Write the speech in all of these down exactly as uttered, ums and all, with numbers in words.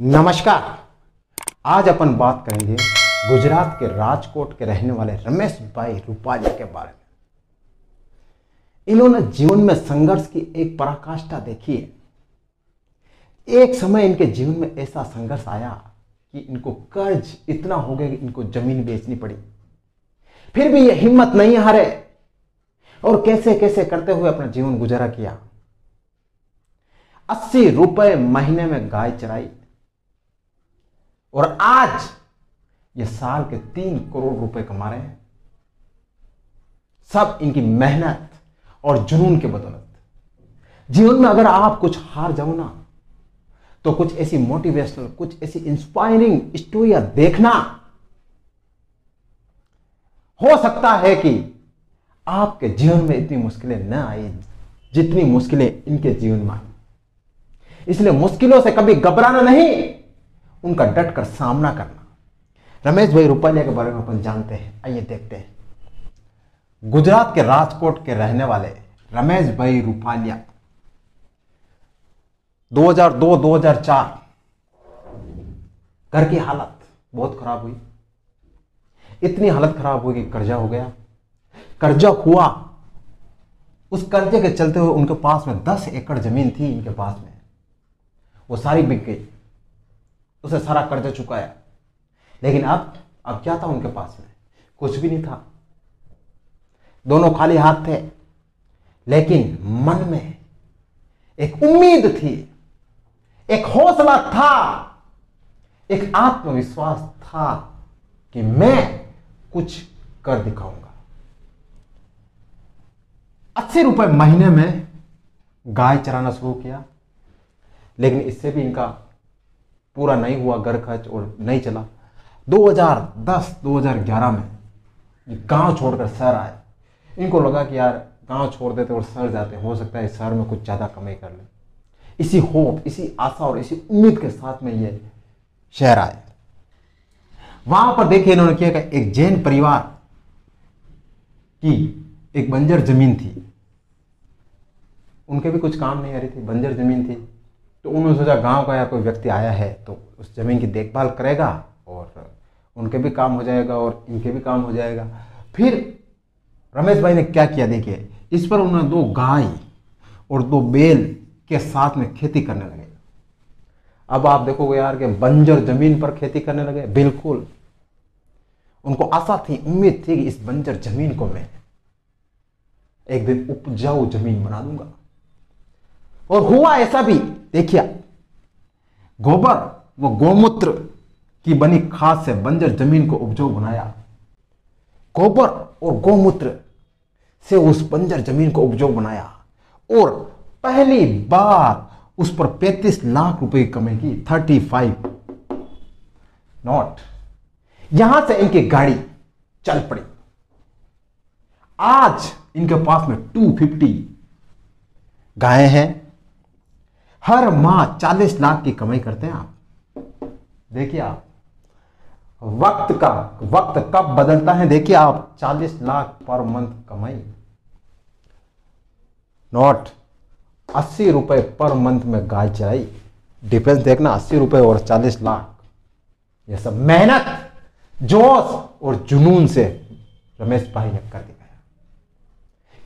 नमस्कार, आज अपन बात करेंगे गुजरात के राजकोट के रहने वाले रमेश भाई रूपाली के बारे में। इन्होंने जीवन में संघर्ष की एक पराकाष्ठा देखी है। एक समय इनके जीवन में ऐसा संघर्ष आया कि इनको कर्ज इतना हो गया कि इनको जमीन बेचनी पड़ी। फिर भी ये हिम्मत नहीं हारे और कैसे कैसे करते हुए अपना जीवन गुजारा किया। अस्सी रुपए महीने में गाय चराई और आज ये साल के तीन करोड़ रुपए कमा रहे हैं। सब इनकी मेहनत और जुनून के बदौलत। जीवन में अगर आप कुछ हार जाओ ना तो कुछ ऐसी मोटिवेशनल, कुछ ऐसी इंस्पायरिंग स्टोरियां देखना, हो सकता है कि आपके जीवन में इतनी मुश्किलें न आई जितनी मुश्किलें इनके जीवन में आई। इसलिए मुश्किलों से कभी घबराना नहीं, उनका डट कर सामना करना। रमेश भाई रूपाली के बारे में अपन जानते हैं, आइए देखते हैं। गुजरात के राजकोट के रहने वाले रमेश भाई रूपाली दो हज़ार दो दो हज़ार चार घर की हालत बहुत खराब हुई। इतनी हालत खराब हुई कि कर्जा हो गया। कर्जा हुआ, उस कर्जे के चलते हुए उनके पास में दस एकड़ जमीन थी इनके पास में, वो सारी बिक गई। उसे सारा कर्जा चुकाया, लेकिन अब अब क्या था उनके पास में? कुछ भी नहीं था, दोनों खाली हाथ थे। लेकिन मन में एक उम्मीद थी, एक हौसला था, एक आत्मविश्वास था कि मैं कुछ कर दिखाऊंगा। अस्सी रुपए महीने में गाय चराना शुरू किया, लेकिन इससे भी इनका पूरा नहीं हुआ घर खर्च और नहीं चला। दो हज़ार दस दो हज़ार ग्यारह में गांव छोड़कर शहर आए। इनको लगा कि यार गांव छोड़ देते और शहर जाते, हो सकता है शहर में कुछ ज़्यादा कमाई कर ले। इसी होप, इसी आशा और इसी उम्मीद के साथ में ये शहर आए। वहां पर देखिए इन्होंने क्या कि एक जैन परिवार की एक बंजर जमीन थी, उनके भी कुछ काम नहीं आ रही थी, बंजर जमीन थी। तो उन्होंने सोचा गांव का या कोई व्यक्ति आया है तो उस ज़मीन की देखभाल करेगा और उनके भी काम हो जाएगा और इनके भी काम हो जाएगा। फिर रमेश भाई ने क्या किया देखिए, इस पर उन्होंने दो गाय और दो बैल के साथ में खेती करने लगे। अब आप देखोगे यार कि बंजर ज़मीन पर खेती करने लगे। बिल्कुल उनको आशा थी, उम्मीद थी कि इस बंजर ज़मीन को मैं एक दिन उपजाऊ ज़मीन बना दूंगा। और हुआ ऐसा भी। देखिए, गोबर व गोमूत्र की बनी खाद से बंजर जमीन को उपजाऊ बनाया। गोबर और गोमूत्र से उस बंजर जमीन को उपजाऊ बनाया और पहली बार उस पर पैंतीस लाख रुपए की कमाई की। पैंतीस नॉट। यहां से इनकी गाड़ी चल पड़ी। आज इनके पास में दो सौ पचास गाय हैं, हर माह चालीस लाख की कमाई करते हैं। आप देखिए, आप वक्त का वक्त कब बदलता है। देखिए आप, चालीस लाख पर मंथ कमाई, नॉट अस्सी रुपए पर मंथ में गाय चराई। डिफरेंस देखना, अस्सी रुपए और चालीस लाख। यह सब मेहनत, जोश और जुनून से रमेश भाई ने कर दिया।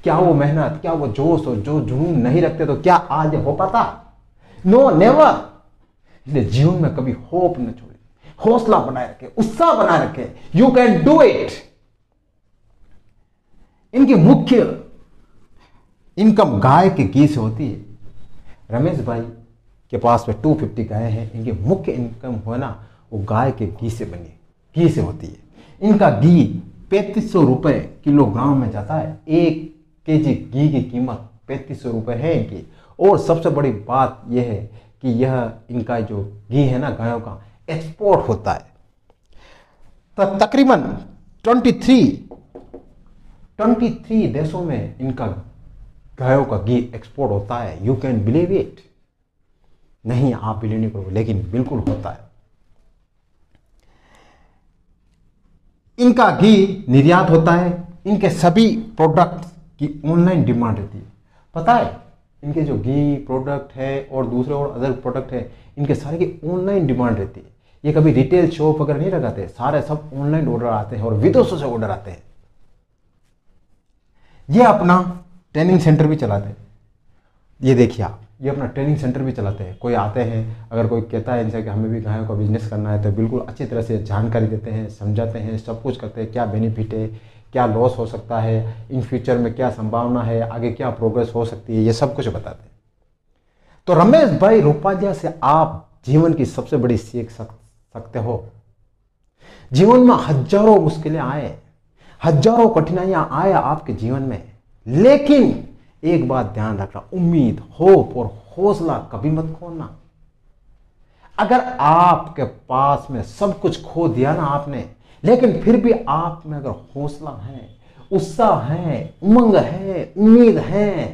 क्या वो मेहनत, क्या वो जोश और जो जुनून नहीं रखते तो क्या आज हो पाता? No, never. इसलिए जीवन में कभी होप न छोड़े, हौसला बनाए रखे, उत्साह बनाए रखे। You can do it. इनकी मुख्य इनकम गाय के घी से होती है। रमेश भाई के पास में दो सौ पचास गाय हैं। इनकी मुख्य इनकम होना वो गाय के घी से बनी घी से होती है। इनका घी पैंतीस सौ रुपये किलोग्राम में जाता है। एक केजी घी की कीमत पैंतीस सौ रुपये है इनकी। और सबसे बड़ी बात यह है कि यह इनका जो घी है ना, गायों का, एक्सपोर्ट होता है। तब तकरीबन तेईस तेईस देशों में इनका गायों का घी एक्सपोर्ट होता है। You can believe it. नहीं, आप बिलीव नहीं करोगे, लेकिन बिल्कुल होता है। इनका घी निर्यात होता है। इनके सभी प्रोडक्ट की ऑनलाइन डिमांड रहती है। पता है, इनके जो घी प्रोडक्ट है और दूसरे और अदर प्रोडक्ट है, इनके सारे की ऑनलाइन डिमांड रहती है। ये कभी रिटेल शॉप वगैरह नहीं लगाते, सारे सब ऑनलाइन ऑर्डर आते हैं और विदेशों से ऑर्डर आते हैं। ये अपना ट्रेनिंग सेंटर भी चलाते हैं, ये देखिए आप, ये अपना ट्रेनिंग सेंटर भी चलाते हैं। कोई आते हैं, अगर कोई कहता है इनसे कि हमें भी गायों का बिजनेस करना है, तो बिल्कुल अच्छी तरह से जानकारी देते हैं, समझाते हैं, सब कुछ करते हैं, क्या बेनिफिट है, क्या लॉस हो सकता है, इन फ्यूचर में क्या संभावना है, आगे क्या प्रोग्रेस हो सकती है, ये सब कुछ बताते हैं। तो रमेश भाई रूपाली से आप जीवन की सबसे बड़ी सीख सकते हो। जीवन में हजारों मुश्किलें आए, हजारों कठिनाइयां आए आपके जीवन में, लेकिन एक बात ध्यान रखना, उम्मीद, होप और हौसला कभी मत खोना। अगर आपके पास में सब कुछ खो दिया ना आपने, लेकिन फिर भी आप में अगर हौसला है, उत्साह है, उमंग है, उम्मीद है,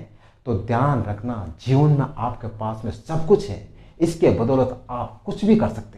तो ध्यान रखना जीवन में आपके पास में सब कुछ है, इसके बदौलत आप कुछ भी कर सकते हैं।